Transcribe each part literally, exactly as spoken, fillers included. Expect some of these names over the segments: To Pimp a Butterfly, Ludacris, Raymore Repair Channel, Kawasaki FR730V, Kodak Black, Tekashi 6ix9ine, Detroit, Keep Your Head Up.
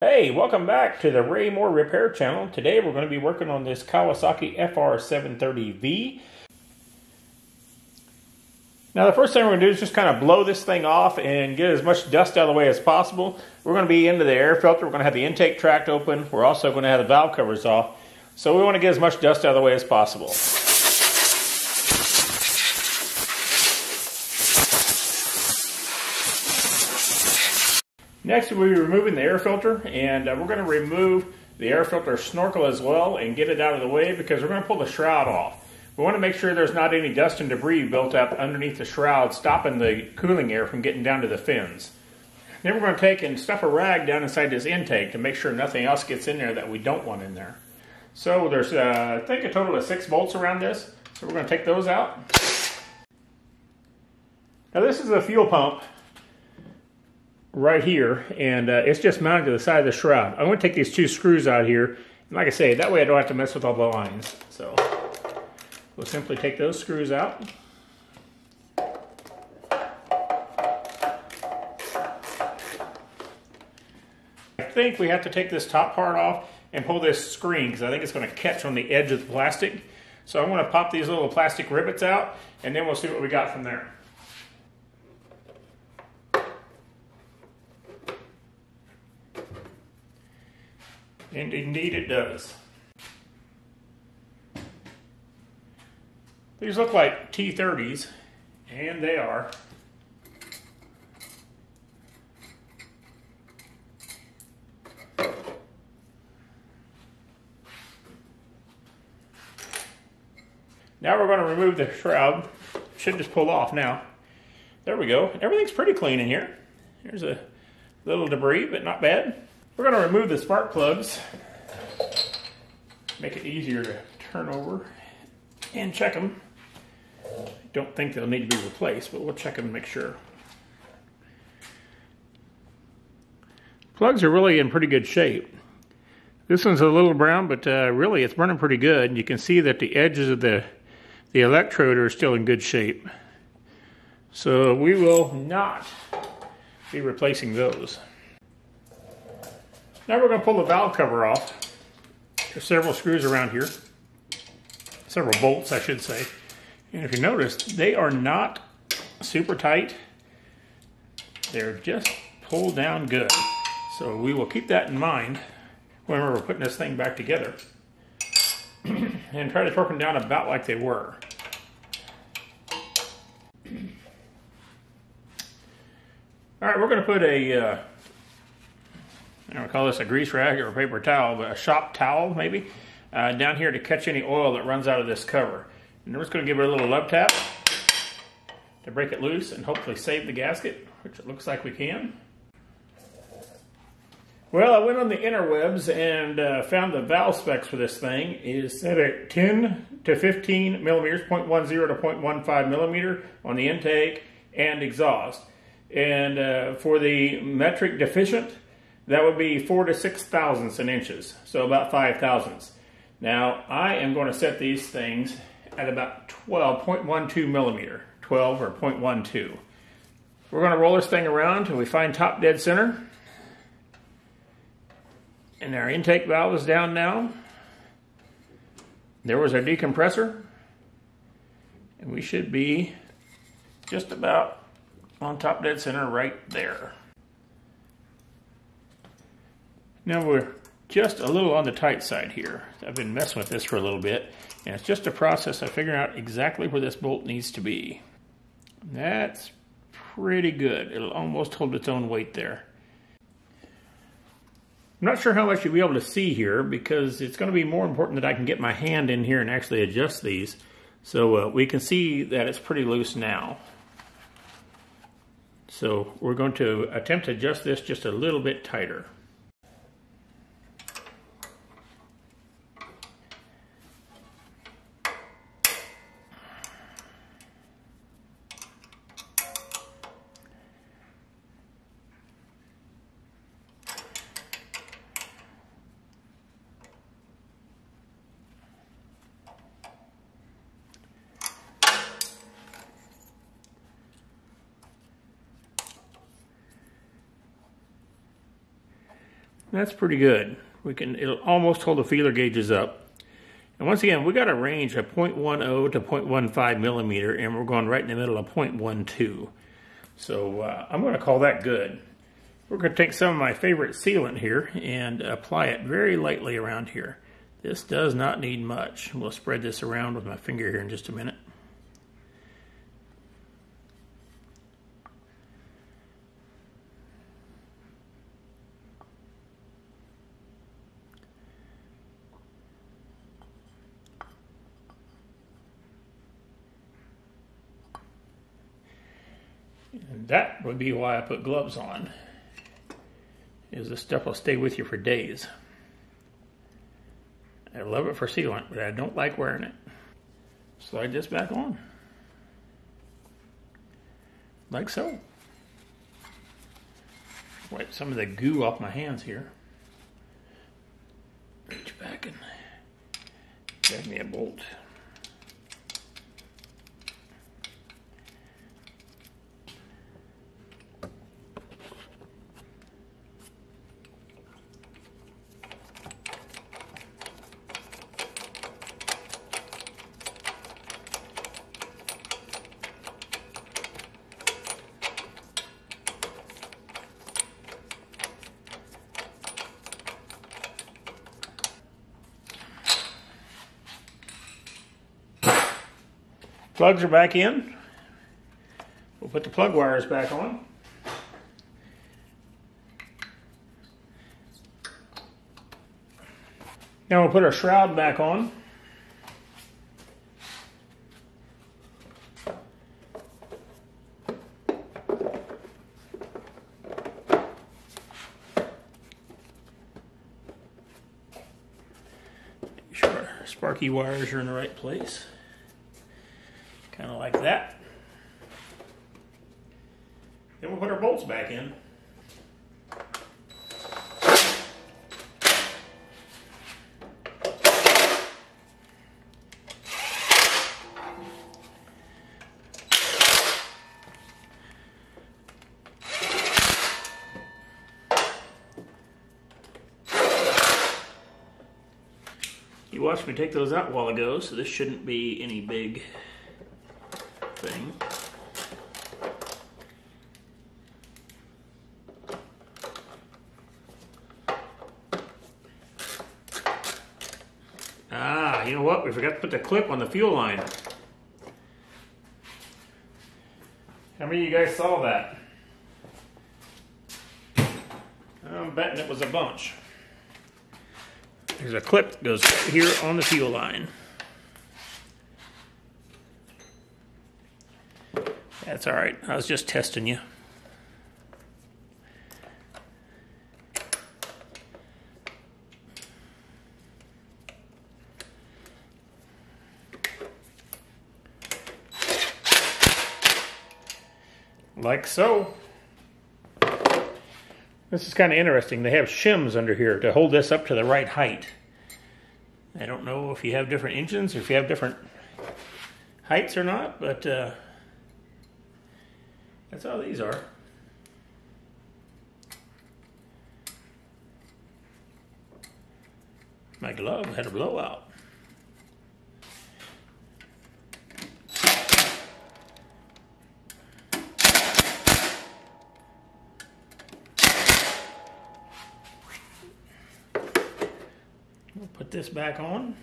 Hey, welcome back to the Raymore Repair Channel. Today we're going to be working on this Kawasaki F R seven thirty V. Now the first thing we're going to do is just kind of blow this thing off and get as much dust out of the way as possible. We're going to be into the air filter. We're going to have the intake tract open. We're also going to have the valve covers off. So we want to get as much dust out of the way as possible. Next, we'll be removing the air filter, and uh, we're going to remove the air filter snorkel as well and get it out of the way because we're going to pull the shroud off. We want to make sure there's not any dust and debris built up underneath the shroud, stopping the cooling air from getting down to the fins. Then we're going to take and stuff a rag down inside this intake to make sure nothing else gets in there that we don't want in there. So there's, uh, I think, a total of six bolts around this, so we're going to take those out. Now this is the fuel pump right here, and uh, it's just mounted to the side of the shroud. I'm going to take these two screws out here, and like I say, that way I don't have to mess with all the lines. So we'll simply take those screws out. I think we have to take this top part off and pull this screen because I think it's going to catch on the edge of the plastic. So I'm going to pop these little plastic rivets out, and then we'll see what we got from there. And indeed it does. These look like T thirties, and they are. Now we're going to remove the shroud. Should just pull off now. There we go. Everything's pretty clean in here. There's a little debris, but not bad. We're going to remove the spark plugs, make it easier to turn over and check them. I don't think they'll need to be replaced, but we'll check them to make sure. Plugs are really in pretty good shape. This one's a little brown, but uh, really it's running pretty good. And you can see that the edges of the, the electrode are still in good shape. So we will not be replacing those. Now we're going to pull the valve cover off. There's several screws around here. Several bolts, I should say. And if you notice, they are not super tight. They're just pulled down good. So we will keep that in mind when we're putting this thing back together. And try to torque them down about like they were. Alright, we're going to put a... Uh, I don't call this a grease rag or a paper towel, but a shop towel maybe, uh, down here to catch any oil that runs out of this cover. And we're just going to give it a little love tap to break it loose and hopefully save the gasket, which it looks like we can. Well, I went on the interwebs and uh, found the valve specs for this thing. It is set at ten to fifteen millimeters, zero point one zero to zero point one five millimeter on the intake and exhaust. And uh, for the metric deficient, that would be four to six thousandths in inches, so about five thousandths. Now, I am going to set these things at about twelve point one two millimeter, twelve or zero point one two. We're going to roll this thing around until we find top dead center. And our intake valve is down now. There was our decompressor. And we should be just about on top dead center right there. Now we're just a little on the tight side here. I've been messing with this for a little bit, and it's just a process of figuring out exactly where this bolt needs to be. That's pretty good. It'll almost hold its own weight there. I'm not sure how much you'll be able to see here because it's going to be more important that I can get my hand in here and actually adjust these. So uh, we can see that it's pretty loose now. So we're going to attempt to adjust this just a little bit tighter. That's pretty good. We can, it'll almost hold the feeler gauges up. And once again, we got a range of zero point one zero to zero point one five millimeter, and we're going right in the middle of zero point one two. So uh, I'm going to call that good. We're going to take some of my favorite sealant here and apply it very lightly around here. This does not need much. We'll spread this around with my finger here in just a minute. And that would be why I put gloves on, is this stuff will stay with you for days. I love it for sealant, but I don't like wearing it. Slide this back on, like so. Wipe some of the goo off my hands here. Reach back and grab me a bolt. Plugs are back in. We'll put the plug wires back on. Now we'll put our shroud back on. Make sure our sparky wires are in the right place. Kind of like that. Then we'll put our bolts back in. You watched me take those out a while ago, so this shouldn't be any big thing. Ah, you know what? We forgot to put the clip on the fuel line. How many of you guys saw that? I'm betting it was a bunch. There's a clip that goes right here on the fuel line. That's all right. I was just testing you. Like so. This is kind of interesting. They have shims under here to hold this up to the right height. I don't know if you have different engines or if you have different heights or not, but uh, that's how these are. My glove had a blowout. We'll put this back on,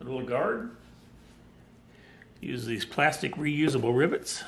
a little guard. Use these plastic reusable rivets.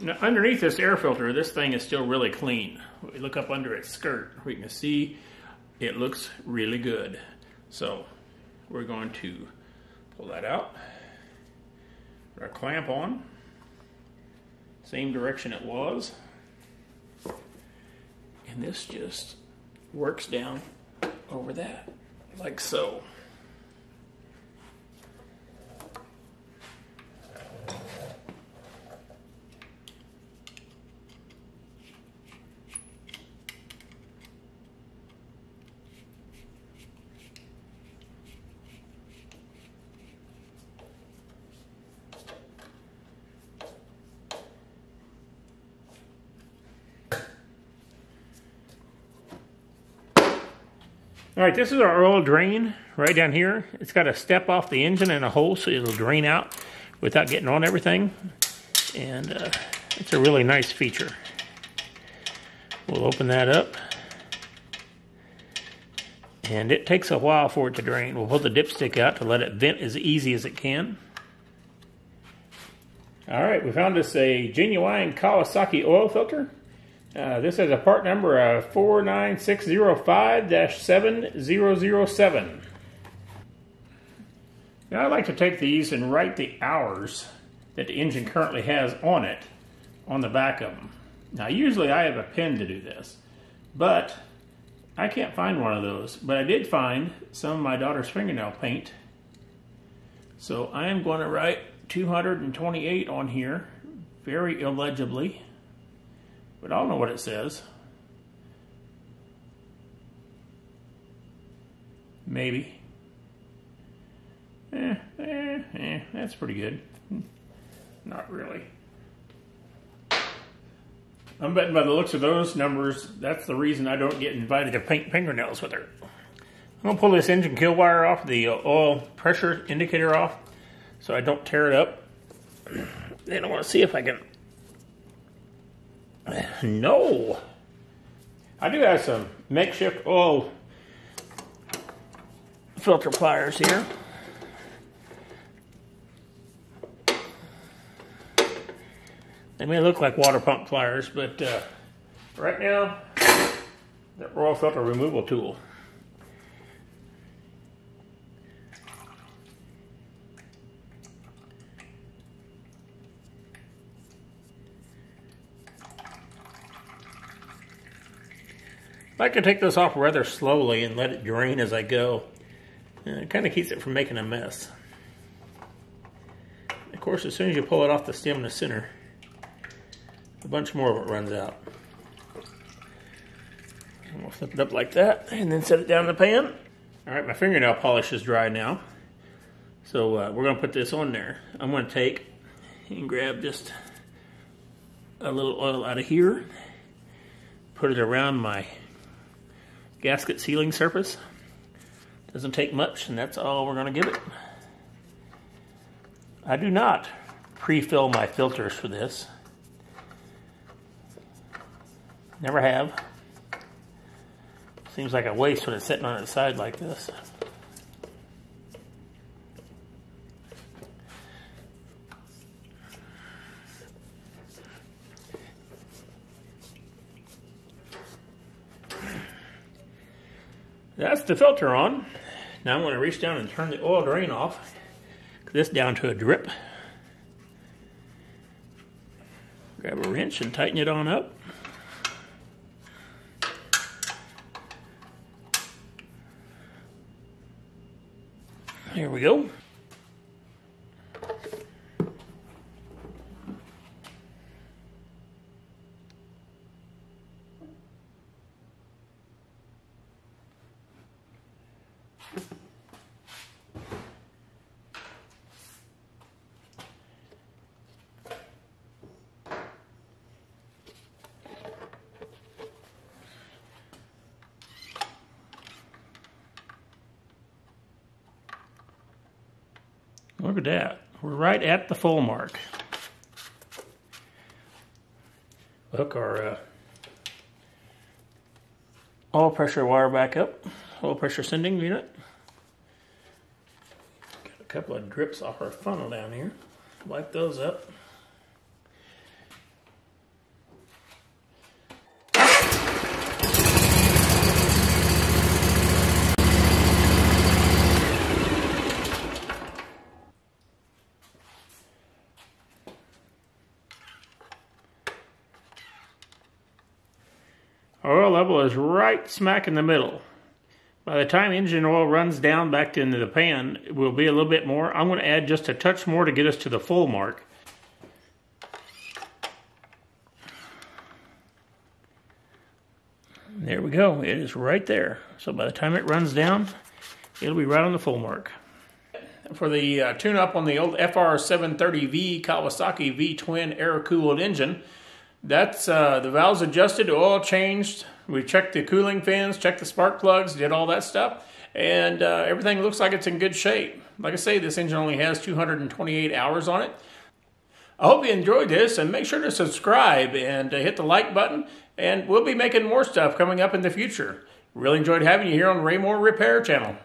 Now, underneath this air filter, this thing is still really clean. We look up under its skirt, we can see it looks really good. So we're going to pull that out. Put our clamp on, same direction it was. And this just works down over that, like so. All right, this is our oil drain right down here. It's got a step off the engine and a hole, so it'll drain out without getting on everything. And uh, it's a really nice feature. We'll open that up. And it takes a while for it to drain. We'll pull the dipstick out to let it vent as easy as it can. All right, we found us a genuine Kawasaki oil filter. Uh, this has a part number of four nine six zero five dash seven zero zero seven. Now I'd like to take these and write the hours that the engine currently has on it on the back of them. Now usually I have a pen to do this, but I can't find one of those. But I did find some of my daughter's fingernail paint. So I am going to write two hundred twenty-eight on here, very illegibly. But I don't know what it says. Maybe. Eh, eh, eh, that's pretty good. Not really. I'm betting by the looks of those numbers, that's the reason I don't get invited to paint fingernails with her. I'm going to pull this engine kill wire off, the oil pressure indicator off, so I don't tear it up. And I want to see if I can... No, I do have some makeshift oil filter pliers here. They may look like water pump pliers, but uh, right now, the oil filter removal tool. I can take this off rather slowly and let it drain as I go. And it kind of keeps it from making a mess. Of course, as soon as you pull it off the stem in the center, a bunch more of it runs out. And we'll flip it up like that and then set it down in the pan. All right, my fingernail polish is dry now. So uh, we're going to put this on there. I'm going to take and grab just a little oil out of here. Put it around my gasket sealing surface. Doesn't take much, and that's all we're going to give it. I do not pre-fill my filters for this. Never have. Seems like a waste when it's sitting on its side like this. That's the filter on. Now I'm going to reach down and turn the oil drain off. This down to a drip. Grab a wrench and tighten it on up. Here we go. Look at that. We're right at the full mark. Hook our uh, oil pressure wire back up. Oil pressure sending unit. Got a couple of drips off our funnel down here. Wipe those up. Oil level is right smack in the middle. By the time engine oil runs down back into the pan, it will be a little bit more. I'm going to add just a touch more to get us to the full mark. There we go. It is right there. So by the time it runs down, it'll be right on the full mark. For the uh, tune-up on the old F R seven thirty V Kawasaki V-twin air-cooled engine, that's uh, the valves adjusted, oil changed. We checked the cooling fins, checked the spark plugs, did all that stuff, and uh, everything looks like it's in good shape. Like I say, this engine only has two hundred twenty-eight hours on it. I hope you enjoyed this, and make sure to subscribe and uh, hit the like button, and we'll be making more stuff coming up in the future. Really enjoyed having you here on Raymore Repair Channel.